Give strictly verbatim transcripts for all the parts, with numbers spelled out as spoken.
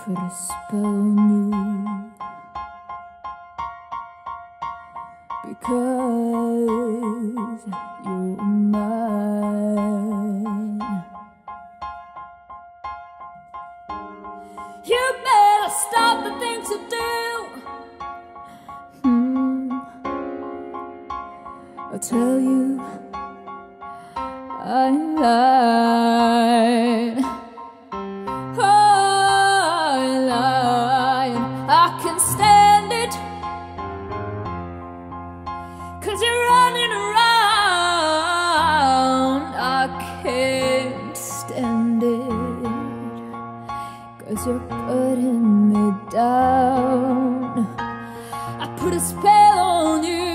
Voorspel nu, because you're mine. You better stop the things you do. Hmm. I'll tell you, I lied. Oh, I lied. I can stand it, 'cause you're running around. I can't stand it, 'cause you're putting me down. I put a spell on you.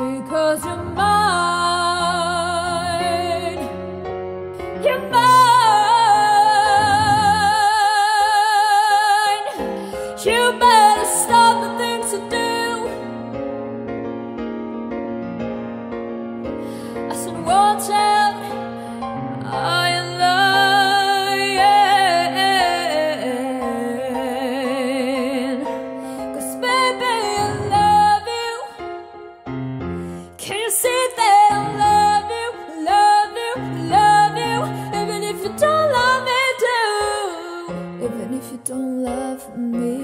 Because you're mine, you're mine. You better stop the things you do. I said, watch out, I lie. 'Cause baby, I love you. Can you see? If you don't love me,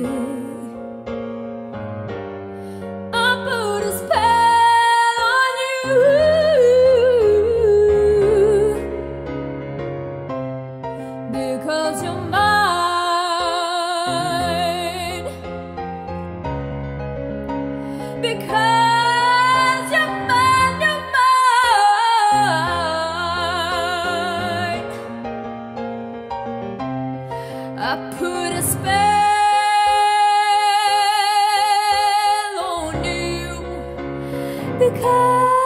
I put a spell on you, because you're mine, because you're mine, you're mine. I put a spell on you, because